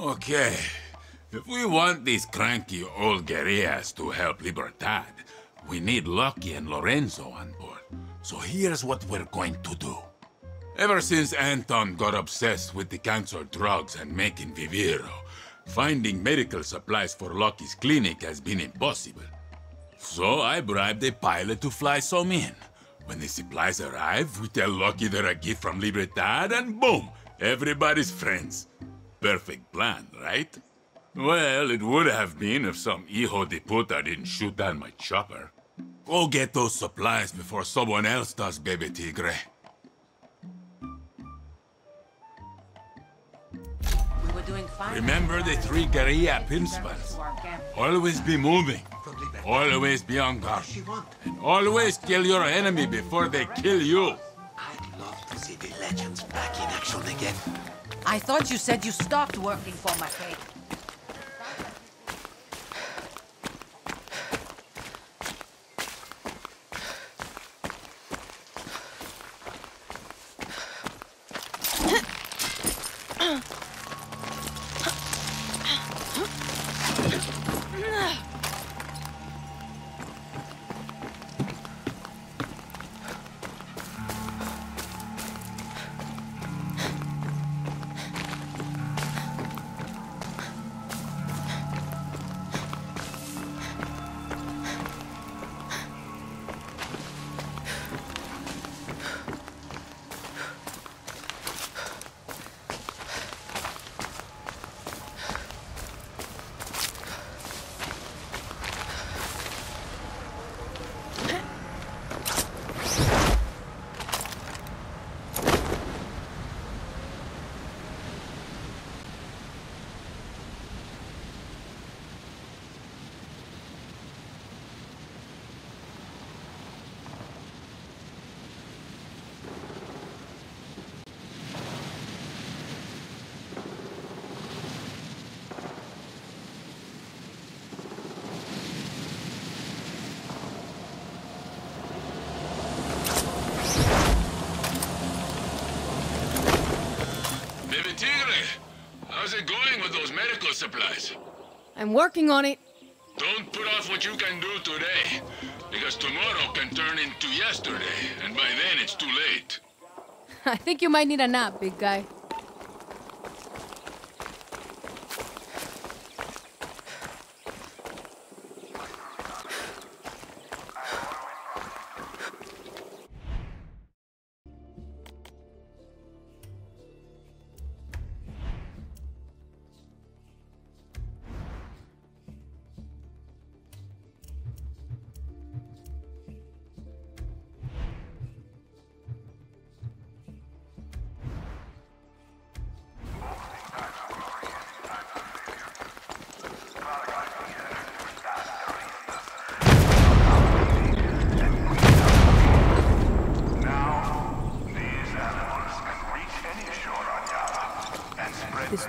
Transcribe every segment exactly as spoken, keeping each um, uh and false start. Okay. If we want these cranky old guerrillas to help Libertad, we need Loki and Lorenzo on board. So here's what we're going to do. Ever since Anton got obsessed with the cancer drugs and making viviro, finding medical supplies for Loki's clinic has been impossible. So I bribed a pilot to fly some in. When the supplies arrive, we tell Loki they're a gift from Libertad and boom, everybody's friends. Perfect plan, right? Well, it would have been if some hijo de puta didn't shoot down my chopper. Go get those supplies before someone else does, baby tigre. We were doing fine. Remember the three guerrilla principles. Always be moving. Always be on guard. And always kill your enemy before they kill you. I'd love to see the legends back in action again. I thought you said you stopped working for my fate. Supplies. I'm working on it. Don't put off what you can do today, because tomorrow can turn into yesterday, and by then it's too late. I think you might need a nap, big guy.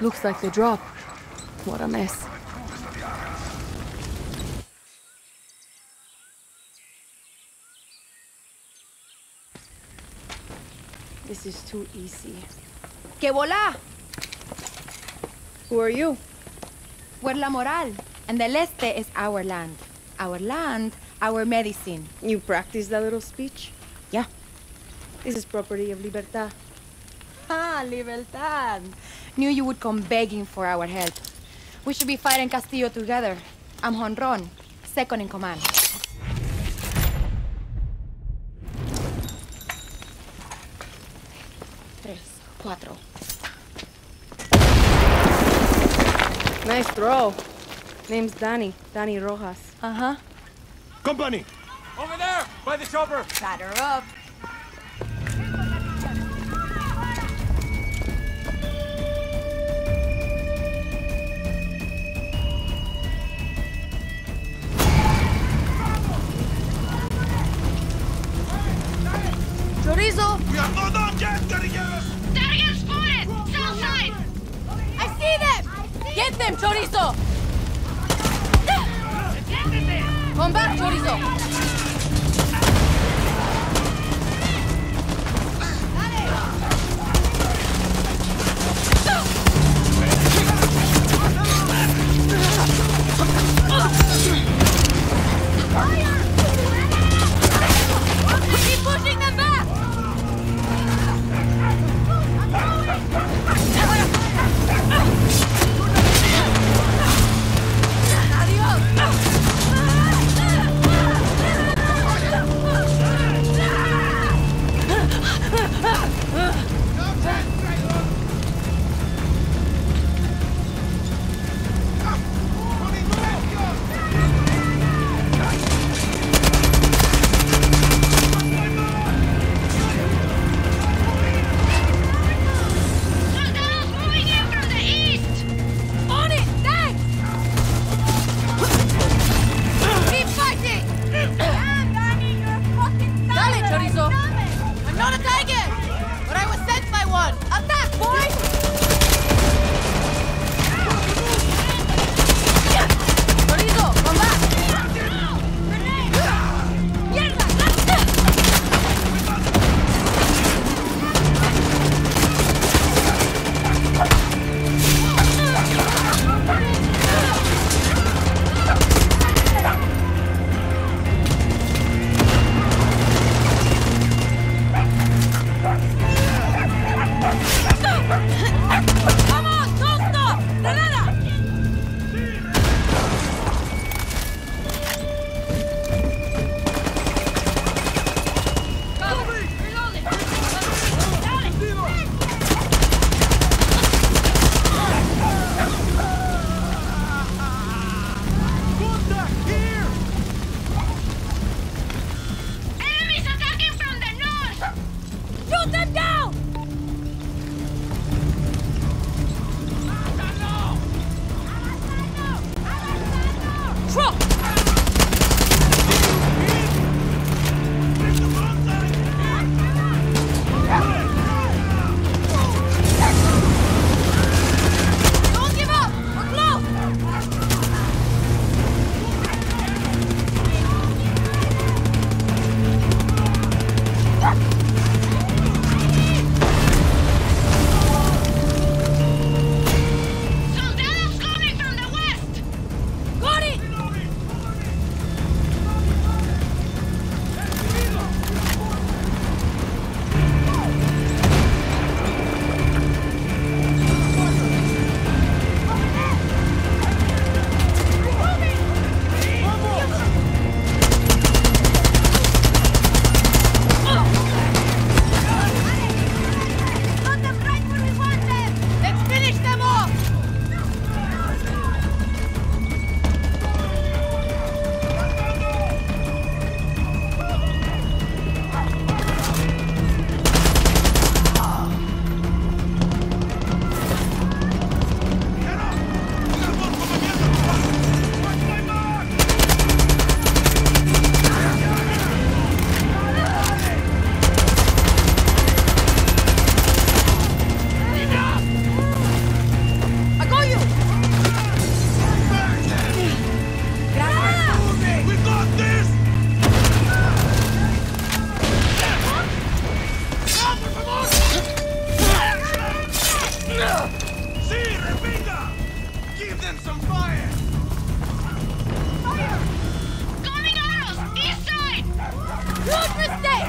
Looks like they drop. What a mess. This is too easy. Que vola! Who are you? We're La Moral, and El Este is our land. Our land, our medicine. You practice that little speech? Yeah. This is property of Libertad. Ah, Libertad! Knew you would come begging for our help. We should be fighting Castillo together. I'm Honrón, second in command. Tres, cuatro. Nice throw. Name's Danny, Danny Rojas. Uh-huh. Company! Over there, by the chopper! Batter up. Chorizo! We are not done yet, guerrillas! Guerrillas spotted! South side! I see them! Get them, Chorizo! Come back, Chorizo! Dale! Give them some fire! Fire! Coming arrows! East side! Good mistake!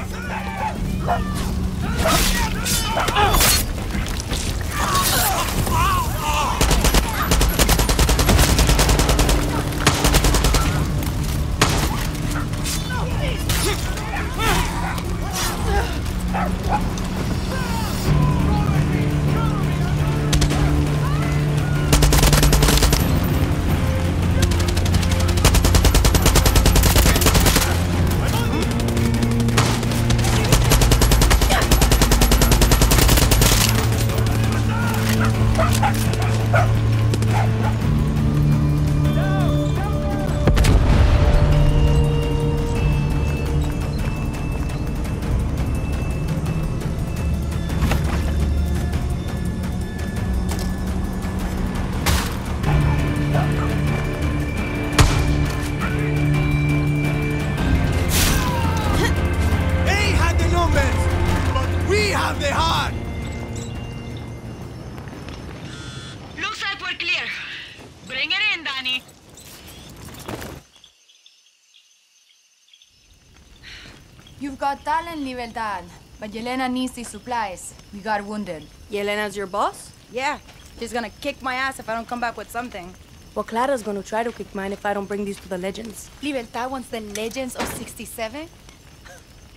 Talent, Libertad, but Yelena needs these supplies. We got wounded. Yelena's your boss? Yeah. She's gonna kick my ass if I don't come back with something. Well, Clara's gonna try to kick mine if I don't bring these to the legends. Libertad wants the legends of sixty-seven?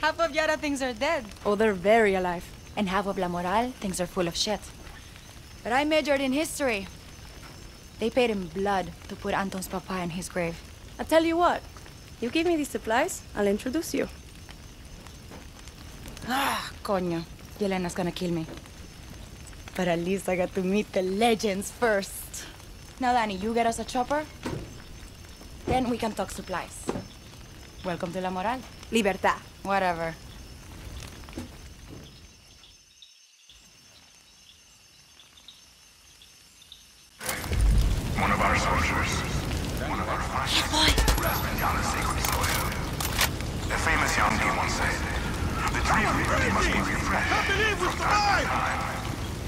Half of Yara thinks they're dead. Oh, they're very alive. And half of La Moral thinks they're full of shit. But I majored in history. They paid in blood to put Anton's papa in his grave. I tell you what, you give me these supplies, I'll introduce you. Ah, coño. Yelena's gonna kill me. But at least I got to meet the legends first. Now, Danny, you get us a chopper, then we can talk supplies. Welcome to La Moral. Libertad. Whatever. One of our soldiers. One of our fighters. Has been down a sacred soil. The famous young demon said, the tree of liberty must be refreshed from time to time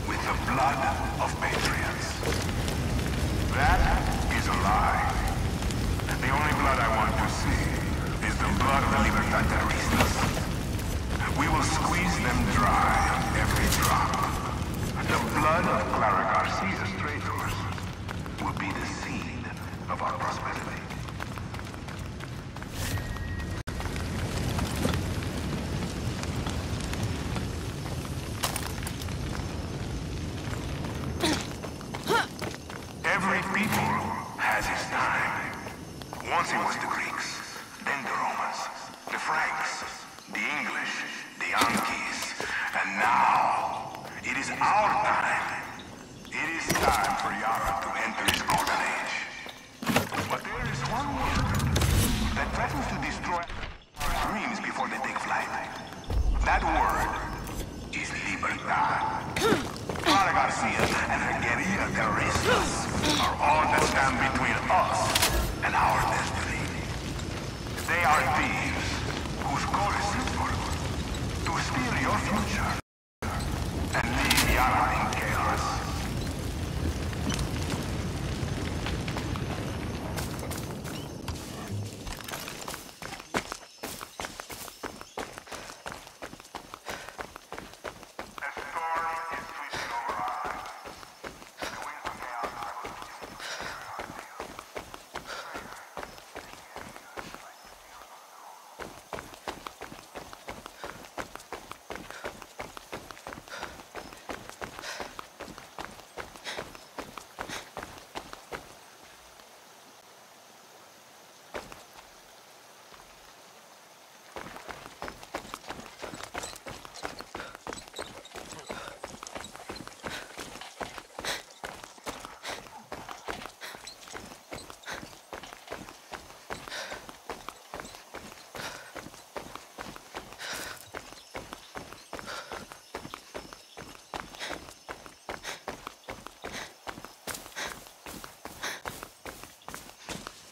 with the blood of patriots. That is a lie. The only blood I want to see is the blood of the Libertadores. We will squeeze them dry on every drop. The blood of Lara Garcia's traitors will be the seed of our prosperity.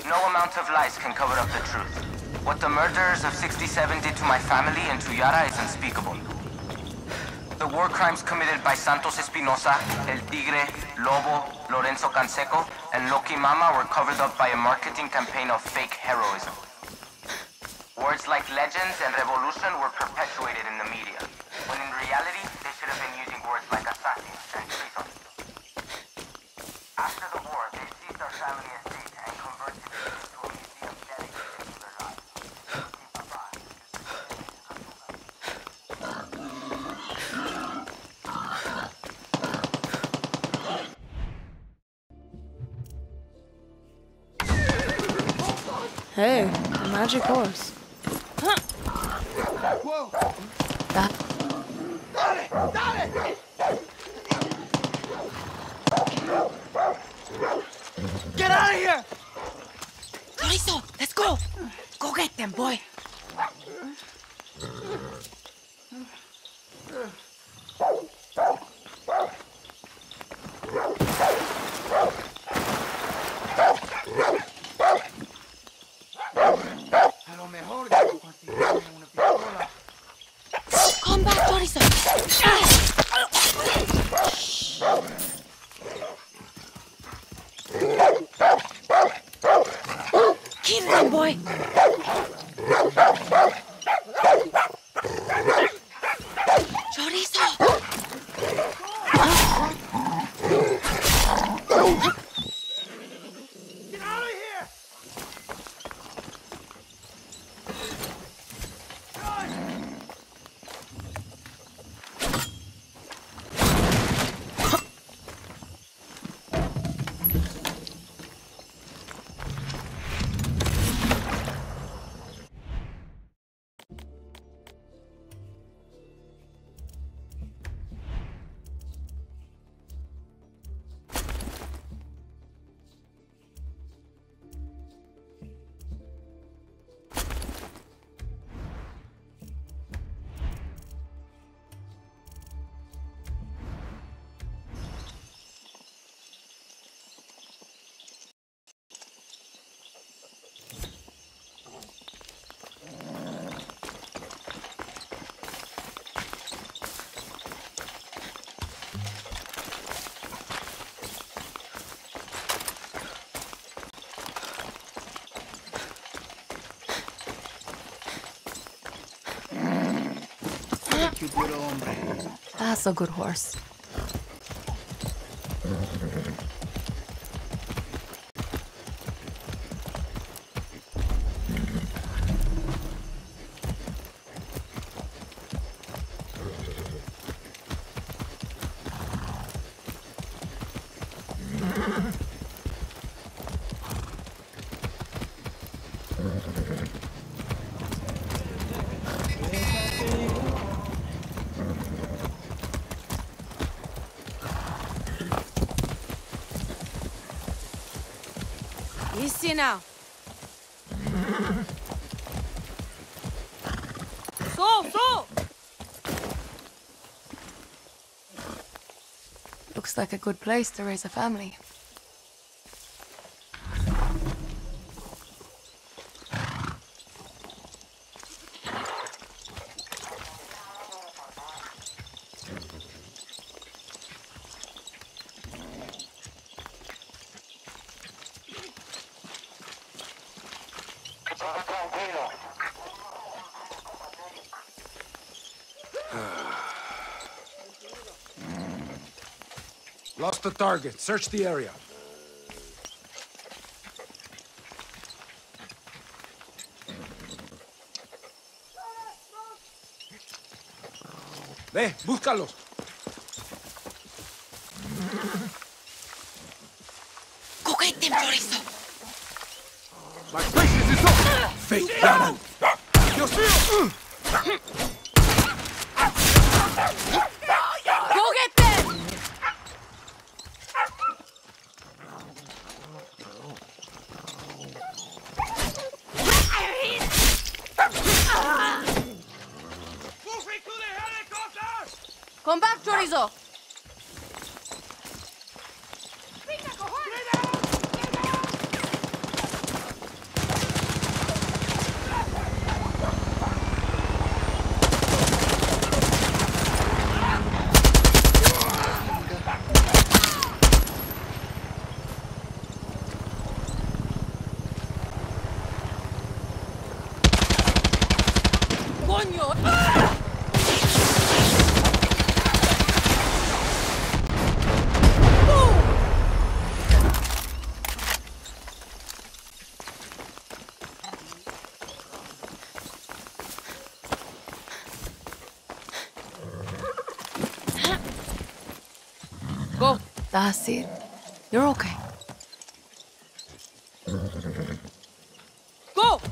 No amount of lies can cover up the truth. What the murderers of sixty-seven did to my family and to Yara is unspeakable. The war crimes committed by Santos Espinosa, El Tigre, Lobo, Lorenzo Canseco, and Loki Mama were covered up by a marketing campaign of fake heroism. Words like legends and revolution were perpetuated in the media, when in reality, they should have been using words like assassin and treason. After the war, they seized our family estate and converted it into a museum dedicated to their lives. Loki Mama is the Loki Mama. Hey, a magic horse. Whoa! That. Dale! Dale! Get out of here! Chorizo, let's go! Go get them, boy! That's a good horse. See now. So, so. Looks like a good place to raise a family. Lost the target. Search the area. Ve, búscalos. Go get them, Chorizo. My patience is up. Fake battle. Yo, see. Come back, Chorizo! ¡Coño! ¡Ah! Go. That's it. You're okay. Go!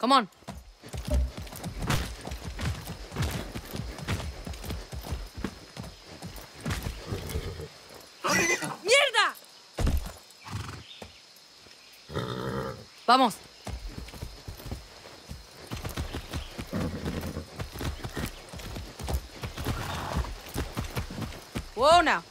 Come on. ¡Mierda! Vamos. Whoa now.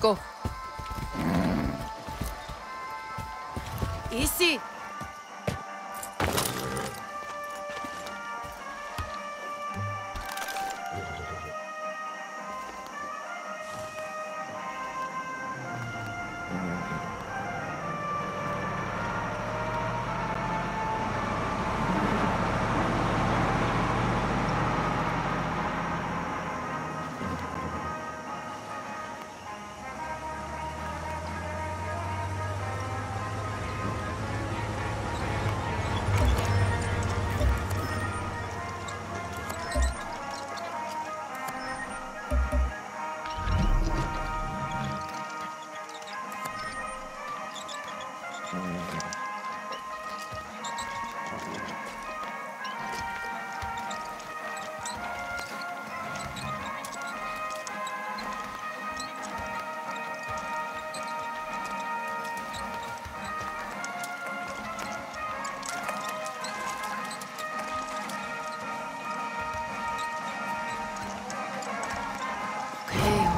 Go. Easy.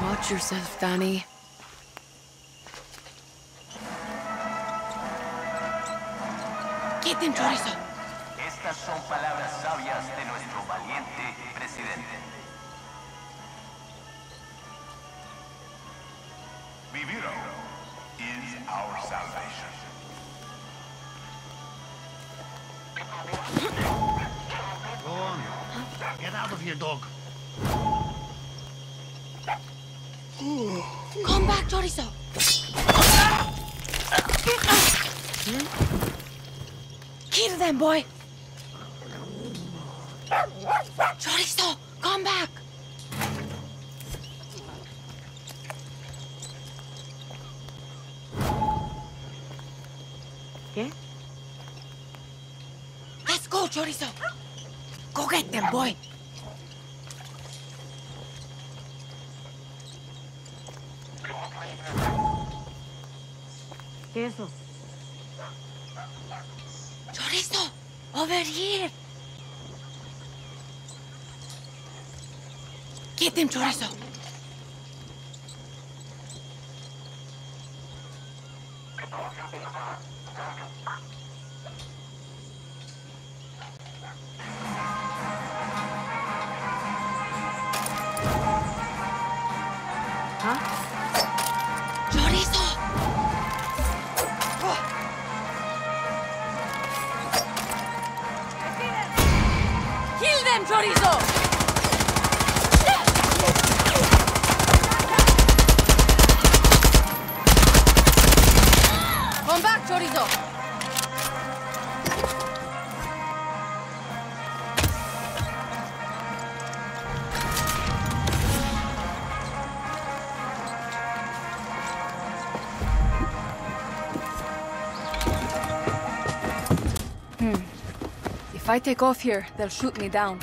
Watch yourself, Danny. Get them, Chorizo. Estas son palabras sabias de nuestro valiente presidente. Vivir is our salvation. Go on. Get out of here, dog. Come back, Chorizo! Hmm? Kill them, boy! Chorizo, come back! Yeah? Let's go, Chorizo! Go get them, boy! Queso. Chorizo, over here. Get them, Chorizo. Huh? Chorizo! Kill them, Chorizo! Come back, Chorizo! If I take off here, they'll shoot me down.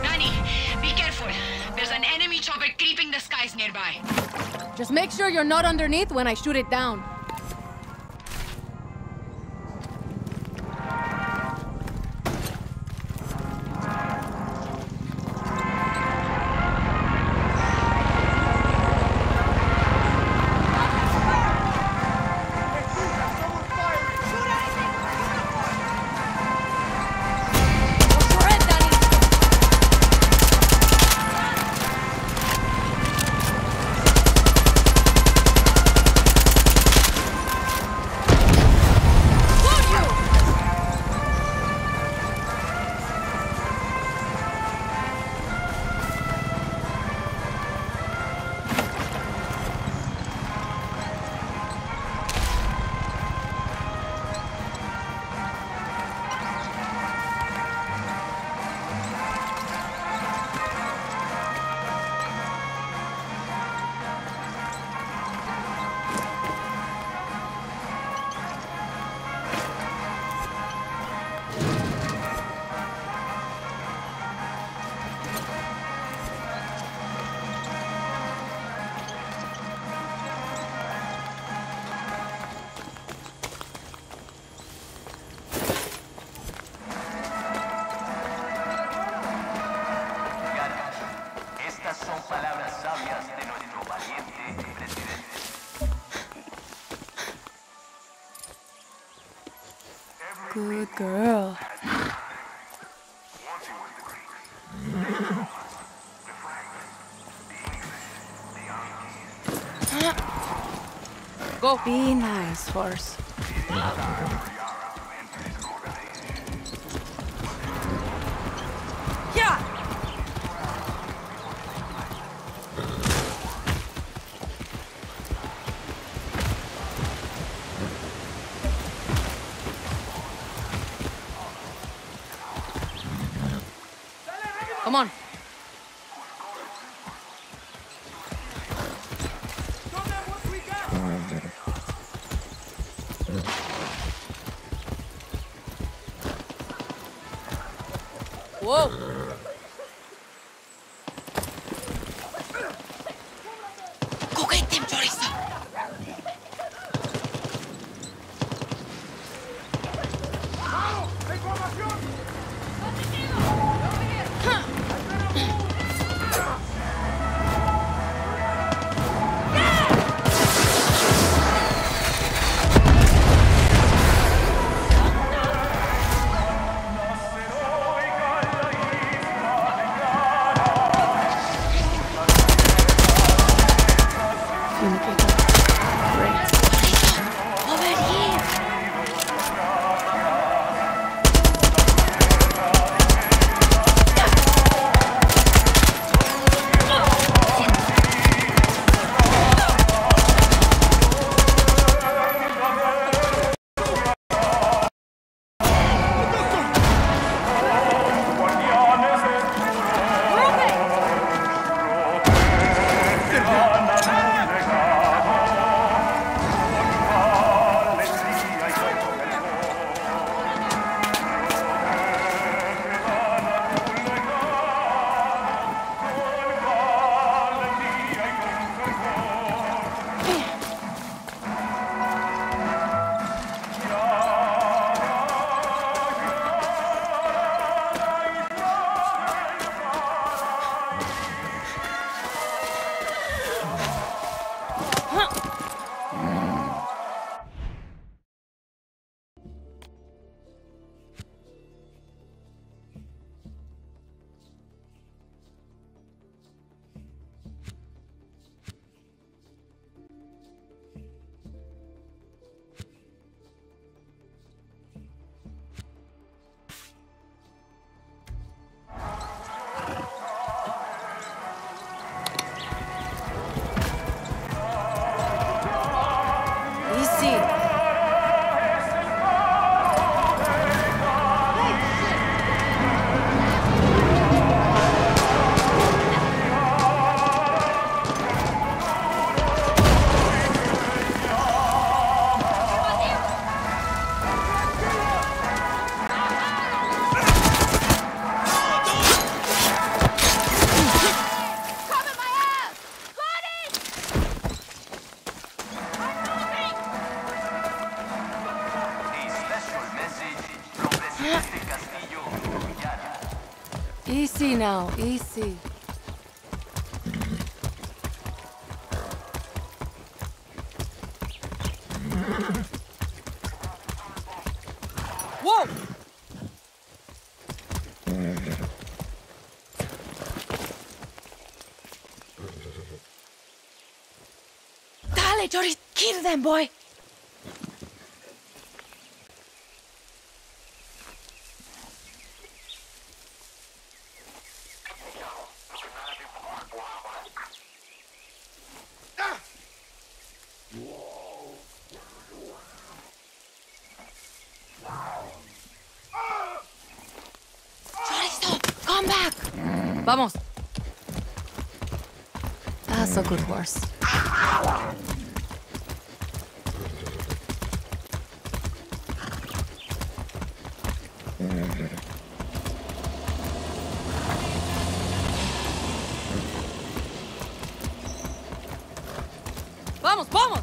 Danny, be careful. There's an enemy chopper creeping the skies nearby. Just make sure you're not underneath when I shoot it down. Good girl. Go. Be nice, horse. Come on. Whoa. Easy now, easy. Whoa! Dale, Chorizo, kill them, boy! Vamos. That's a good horse. Vamos, vamos.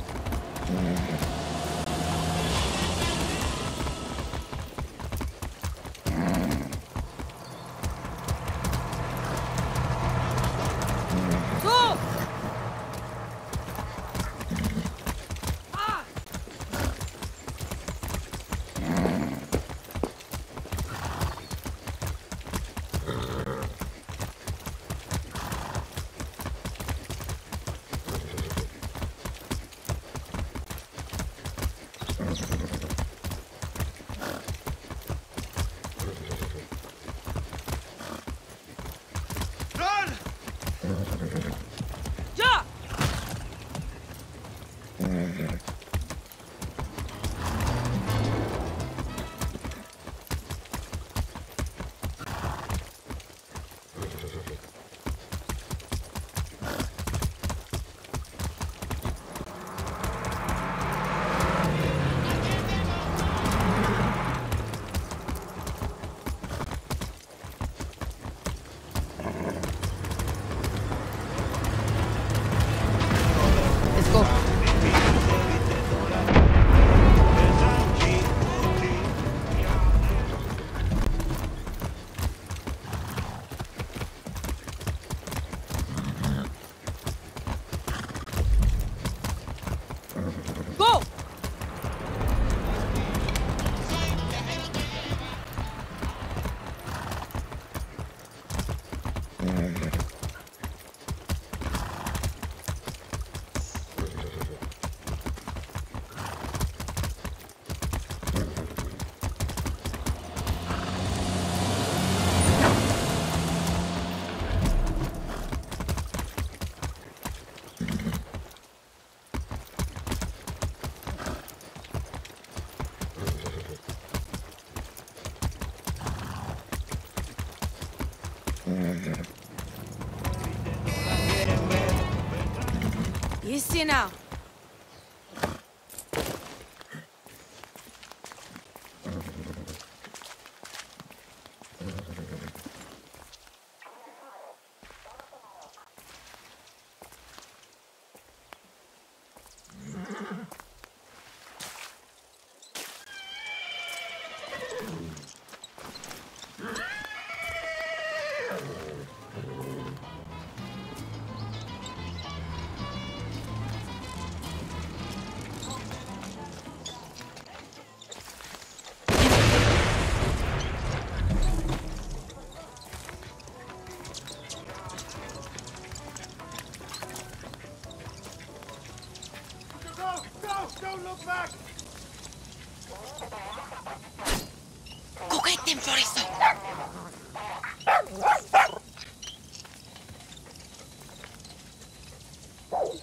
Easy now.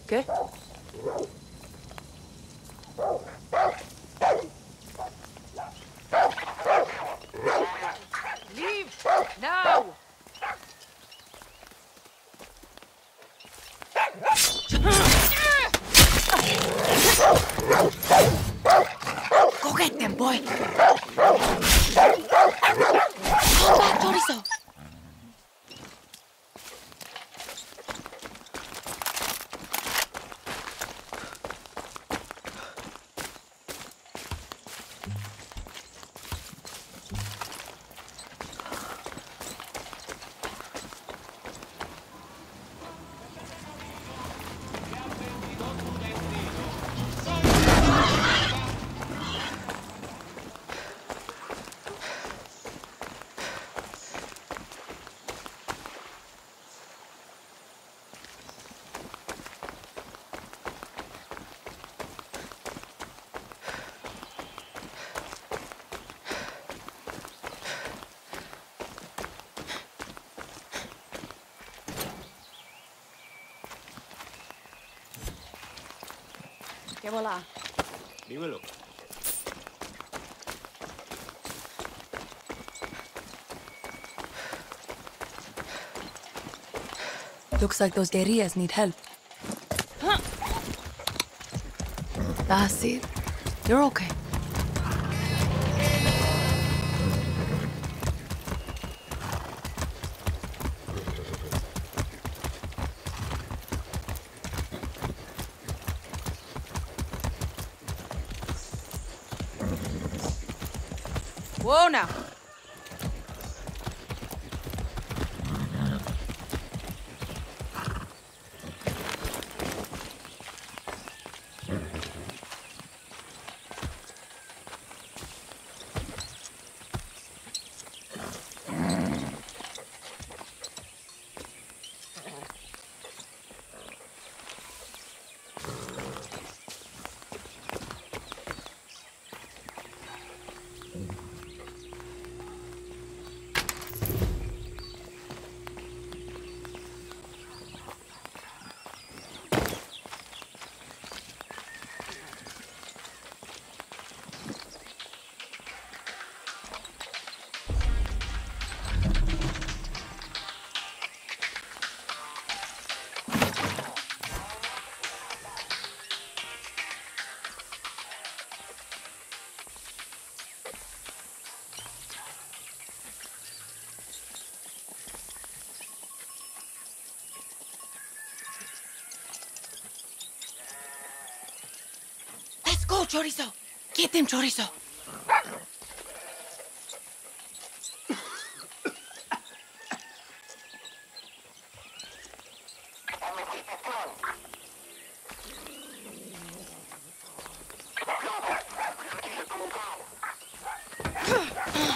¿Qué? ¿Qué volá? Dímelo. Looks like those guerrillas need help. Huh. Basil, you're okay. Whoa now. Go, Chorizo! Get him, Chorizo!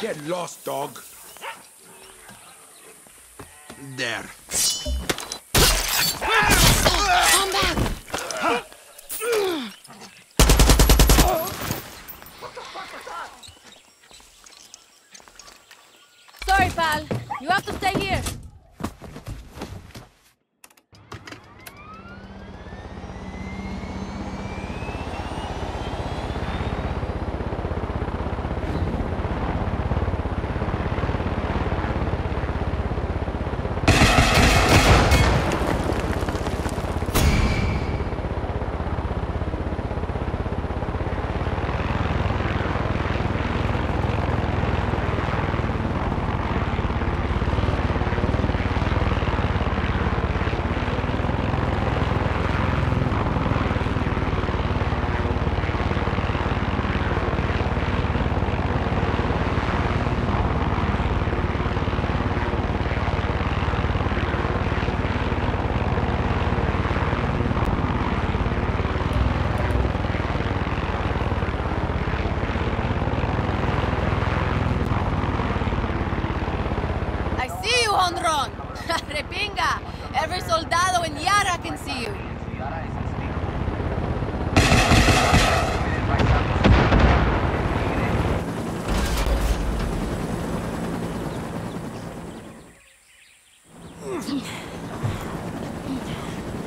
Get lost, dog! There. You have to stay here. Honrón, repinga, every soldado in Yara can see you.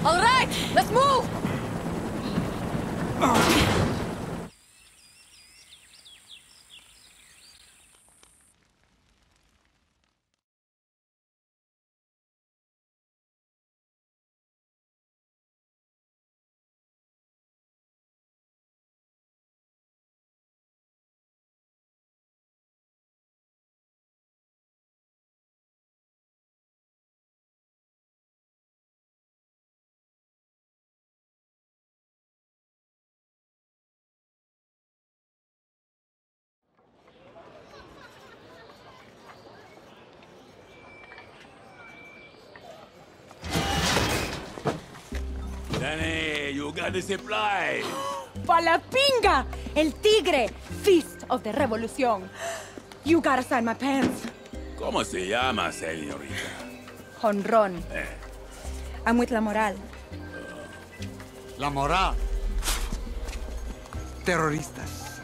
All right, let's move. Danny, you got the supply. Palapinga! El Tigre! Feast of the Revolución! You gotta sign my pants. ¿Cómo se llama, señorita? Honrón. Eh. I'm with La Moral. Uh, La Moral. Terroristas.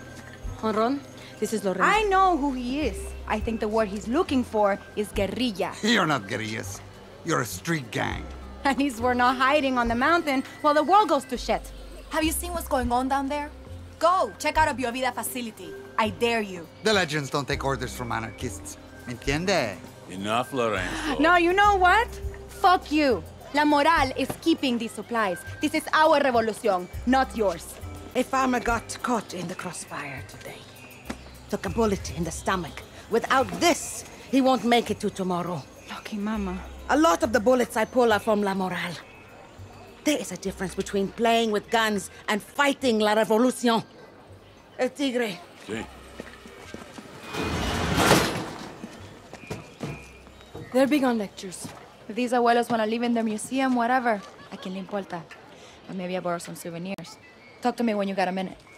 Honrón, this is Lorenzo. I know who he is. I think the word he's looking for is guerrilla. You're not guerrillas. You're a street gang. At least we're not hiding on the mountain while the world goes to shit. Have you seen what's going on down there? Go, check out a Biovida facility. I dare you. The legends don't take orders from anarchists. Entiende? Enough, Lorenzo. No, you know what? Fuck you. La Moral is keeping these supplies. This is our revolution, not yours. A farmer got caught in the crossfire today. Took a bullet in the stomach. Without this, he won't make it to tomorrow. Loki Mama. A lot of the bullets I pull are from La Moral. There is a difference between playing with guns and fighting la revolution. El Tigre. Sí. They're big on lectures. If these abuelos want to live in their museum, whatever. A quien le importa. But maybe I borrow some souvenirs. Talk to me when you got a minute.